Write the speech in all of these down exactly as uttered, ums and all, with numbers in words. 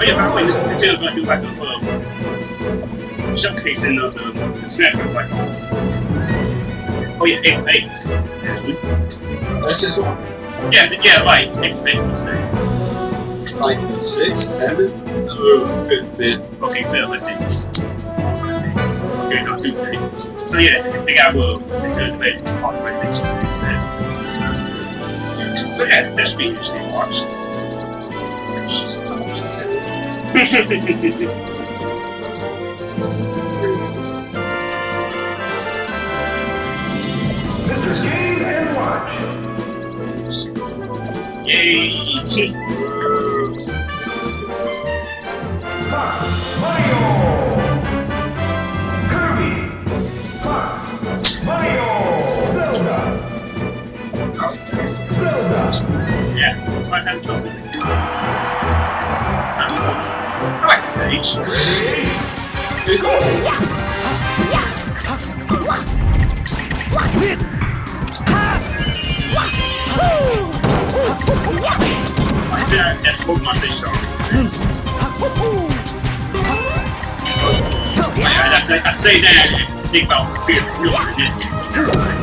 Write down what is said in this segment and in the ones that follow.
Oh yeah, by the way, Nintendo's gonna do like a uh, showcasing of the, the Smash Bros. Like, oh yeah, eight, eight, actually. That's his one. Yeah, yeah, like eight, eight today. Like the sixth, seventh, uh, fifth, fifth. Okay, fifth. Let's see. Okay, it's on Tuesday. So yeah, they got well, Nintendo debate on the right next Tuesday. So yeah, that should be interesting to watch. This is Game and Watch. Yay! Fox, Mario, Kirby, Fox, Mario, Zelda, Fox, Zelda. Yeah, that's my time chosen. I like this age. This is awesome. I say that and think about the spirit of the world in this game, so terrifying.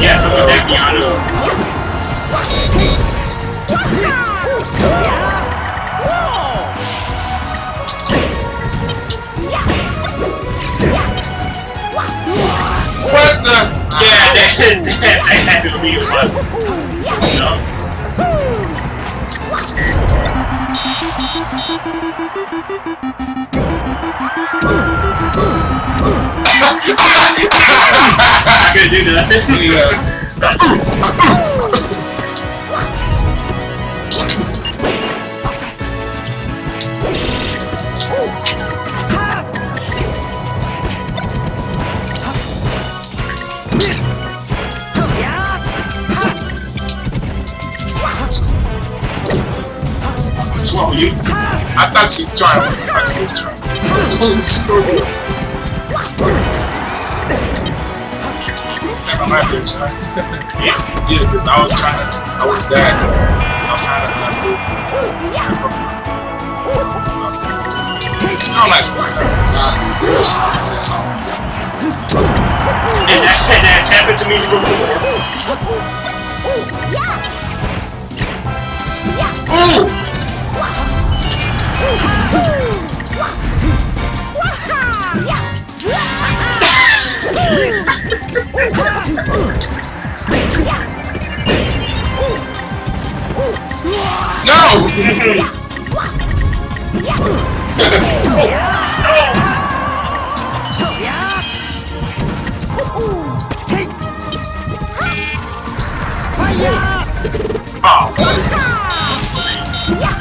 Yeah, so with that piano. What the? Yeah, that, that, that had to be a one. You know? I couldn't do that. What's wrong with you? I thought she tried. I thought she was trying. Holy screw. I'm not gonna try. Yeah, yeah, because I was trying to, I was that, I was trying to not do it. It's not like, and that, and that's happened to me before. Ooh! No! Oh. Oh.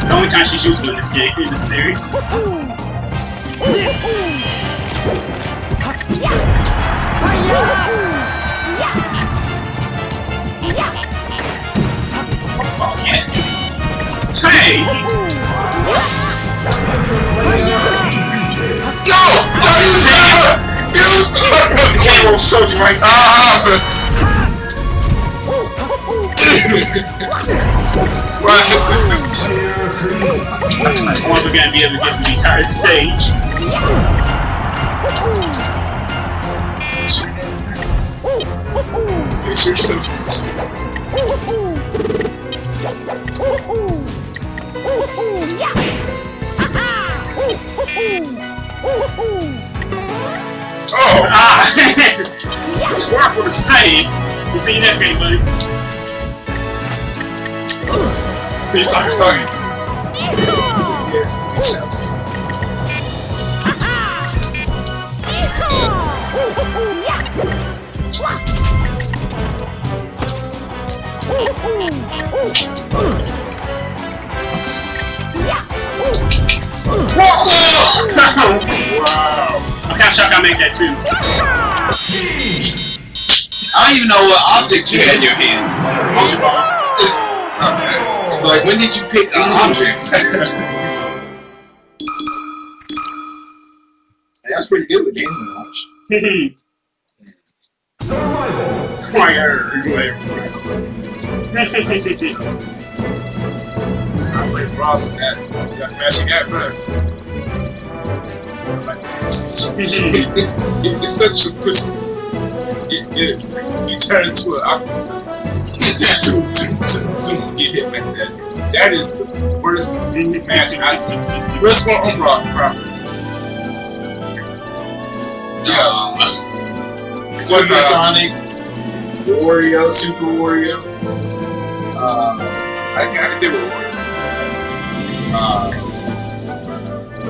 The only time she shoots me in this game, in this series. Oh, yes! Hey! No! No, you son of a... You son of a... The game won't show you right now. Ah! Once again, be able to get the entire stage. It's your substance. Oh! Ah! Squark with a save! We'll see you next game, buddy. He's not talking. Yes, he shouts. Wow! I'm kind of shocked I made that too. I don't even know what object you had in your hand. Motion ball. Okay. So like, when did you pick an object? Hey, that's pretty good with game launch. Fire! I played Frost and that. You got smashing that, bruh. It's such a pussy. You turn into an octopus. Get hit like that. That is the worst match I've seen. Where's one on rock, bro? Yeah. Super uh, Sonic, Wario, Super Wario. Uh, I gotta give it Wario. Uh,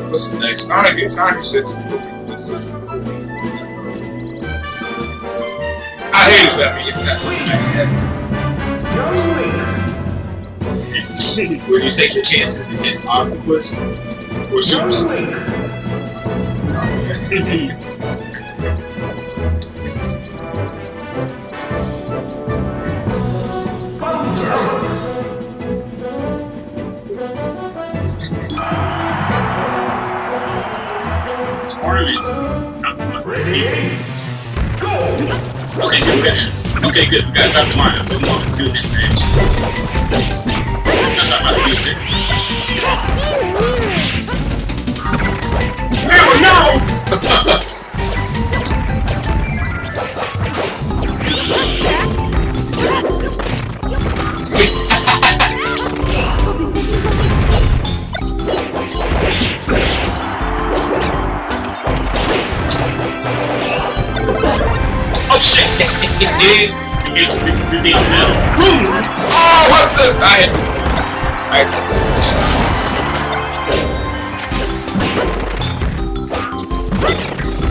what's the next? Sonic is Sonic shit's It's just. I hate it, but I mean, it's not really like that. When you take your chances against Octopus or Super Sonic. Okay, good, good. Okay, good. We gotta talk to Mario, so we want to do this match. We gotta talk about the music. Mario, no! Oh shit! It is the hell. Oh, what the? I had this. I had this.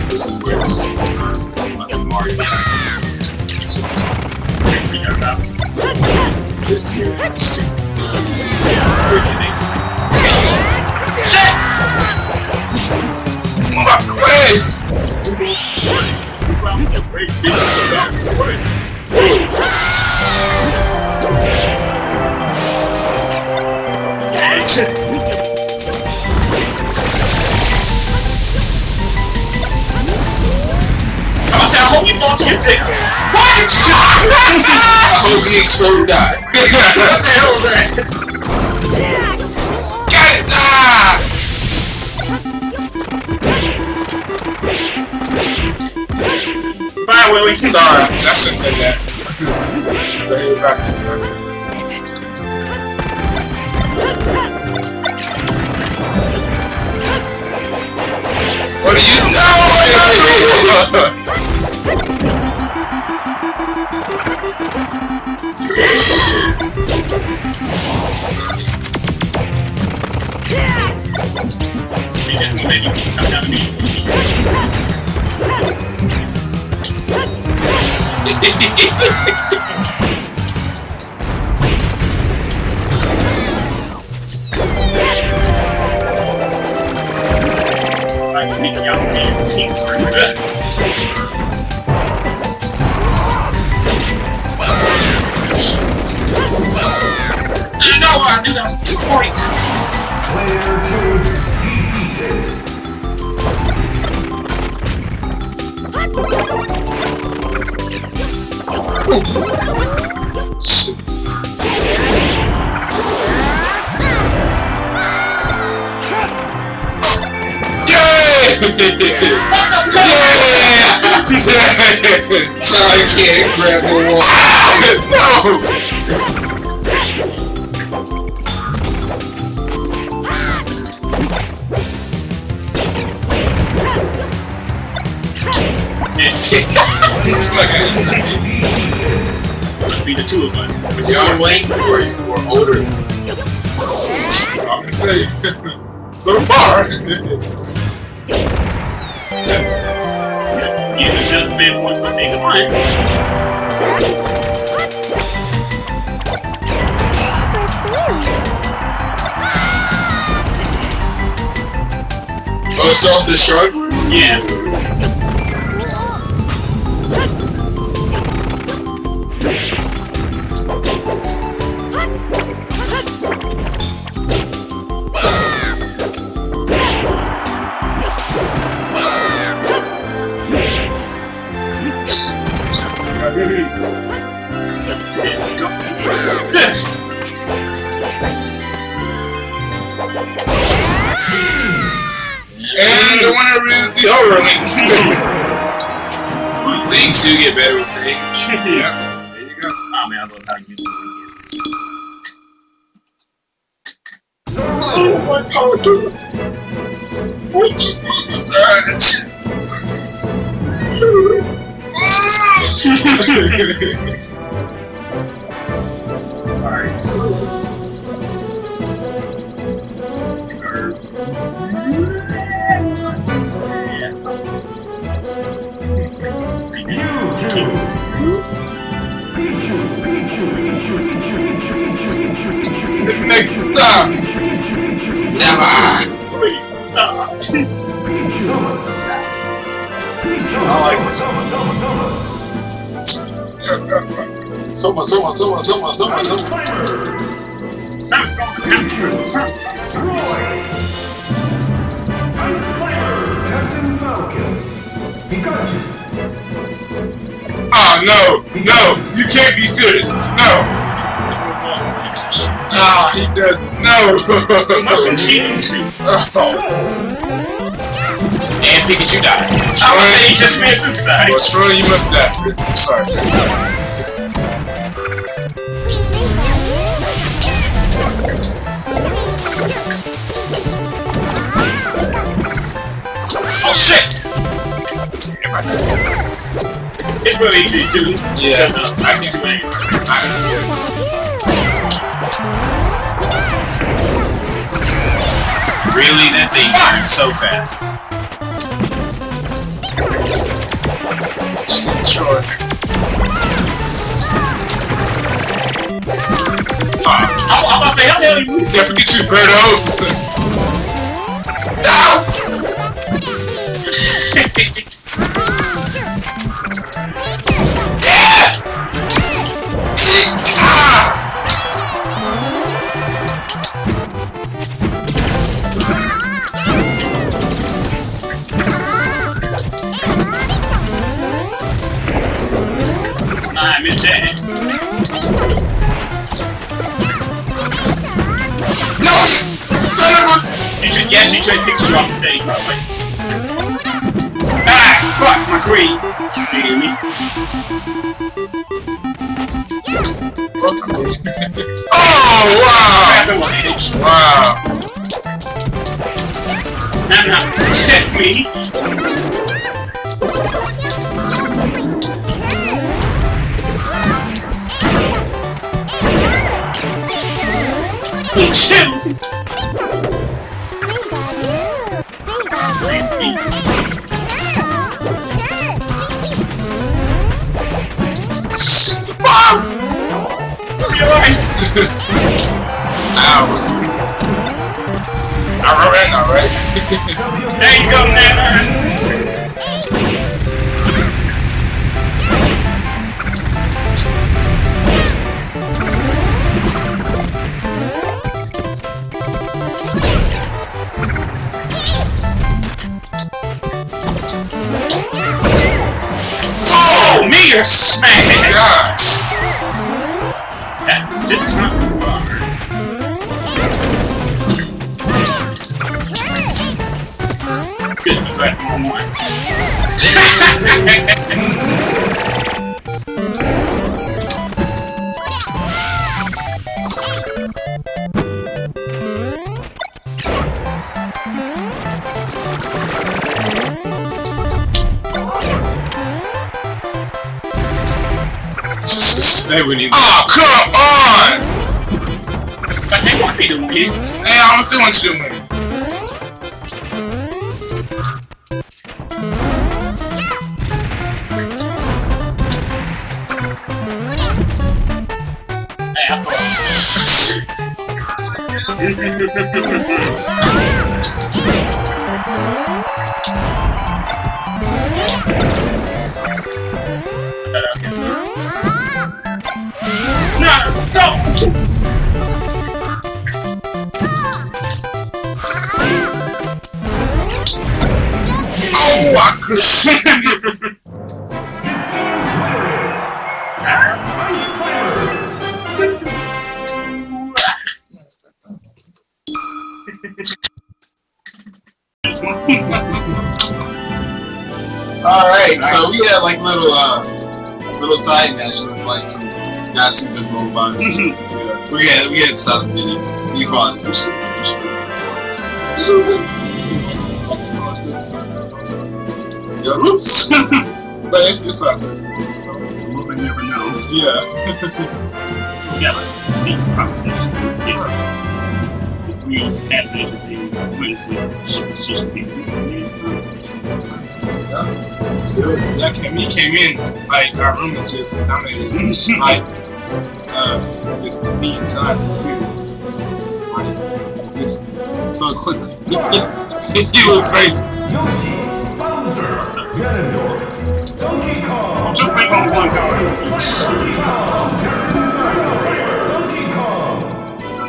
This is where this is. I'm Mario. We got that. This here is stupid. Shit! Move out the way! Great deal of the way. Action! I said, I hope you don't get there. What? I hope he exploded and died. What the hell was that? Got it! Ah! Willy Star. I shouldn't have that. But he was rocking his star. What do you know? We just made you come down to me. I'm picking up the teams for that. You know what I knew that was two points! Ooh. Shit. What the fuck? So I can't grab a wall. Ah! No! The two of us. But y'all wait or you were older. I'm gonna say so far. Give each other bad points for things of mine. Oh, self-destruct? Yeah. And the winner is the horror. Things do get better with age. Yeah. There you go. Oh man, I love how you do it. So what I'll do? What do you decide? Alright, so. Stop! Never! Please stop! I like this. That's not fun. Soma, Soma, Soma, Soma, Soma, Soma. Sounds called the computer. Sounds destroyed. I'm flavor, Captain Falcon. Pikachu. Ah, no! No! You can't be serious! No! Ah, he does. No! Mushroom King too. Oh. And Pikachu died. I would say he just made suicide. Well, Troy, you must die. I'm sorry. Oh shit! It's really easy to do. Yeah. I can do it. I can do it. Really, that thing turns so fast. Sure. Uh, I'm, I'm about to say, how the hell you move? Yeah, forget you, Birdo! Yes, you tried to pick you off stage, probably. Ah! Fuck! My green! You hear me? Oh, wow! Wow! Now, now, check me! Hey, alright? There you go, man! Oh, me, you're smacking! Gosh! That, this is not but one more. Oh, come on! I think I beat him, kid. Hey, I still want you to win. I Alright, so we had like little uh, little side matches with like some guys who just robots. Yeah. We had we had something in it. We call it fishing. Yeah, oops. But it's it's like we'll never know. Yeah. So we got like big conversation with different between fascination and witnessing social people. Yeah. So, yeah, he came in, like, our room was just, I mean, like, uh, just being shot, like, just so quick. He was crazy. Just think on one guy.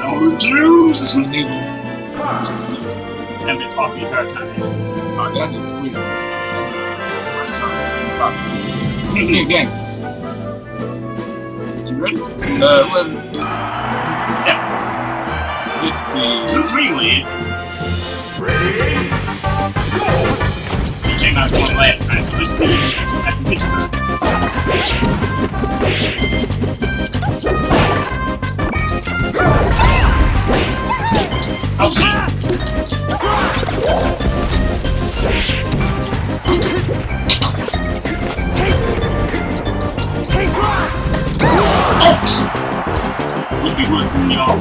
No Jews! And they fought the entire time. Oh, that is weird. Hey, again. You ready? Uh, well, yeah. This is... Uh, really? Ready? Go! She came out one last time, so let's see. I can get her. Oh, shit! Would be good in y'all.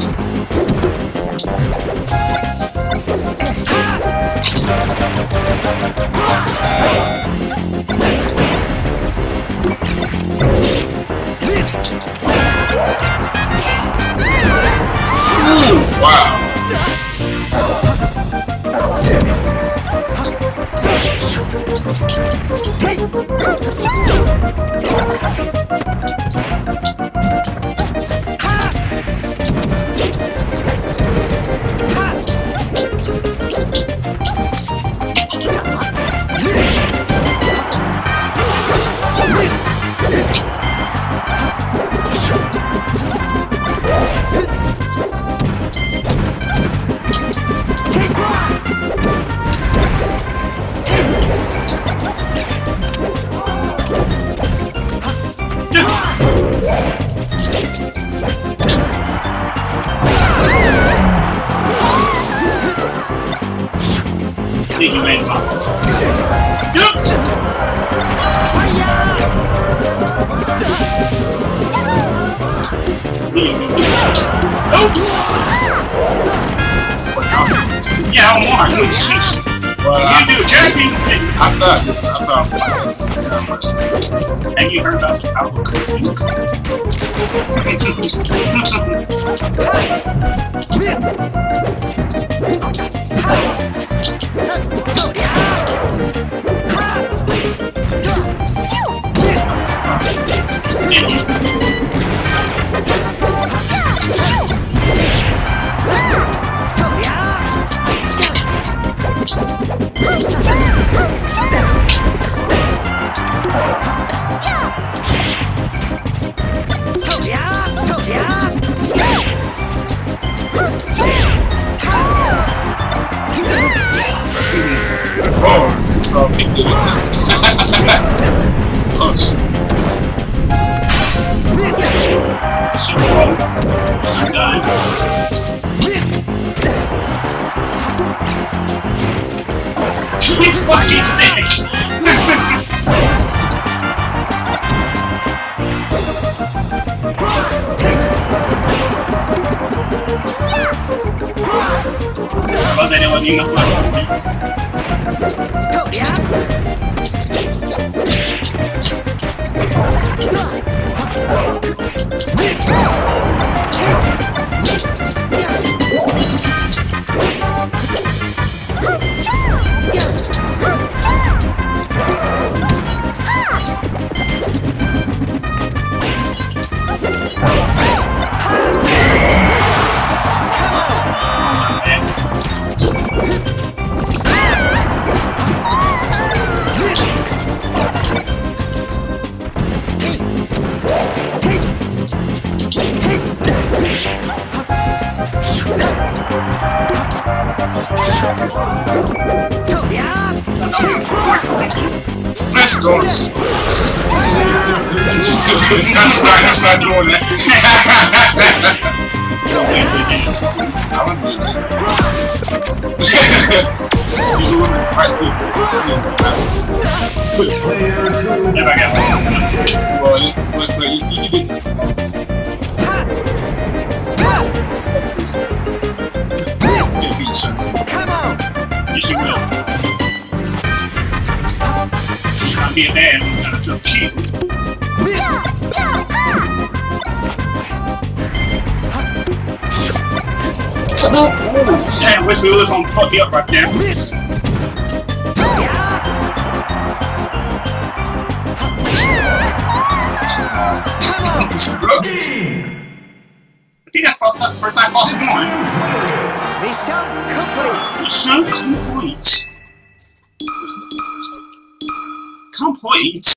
Wow. Have you heard about the album? Hey! going. That's right, that's not doing that. I want to do that. You're doing it right, too. Yeah, I got it. Come on! You should know. I'll be a man who's not so cheap. Damn, wish we was gonna fuck you up right there. I think that's the first time boss one. Mission complete! Mission complete! Complete?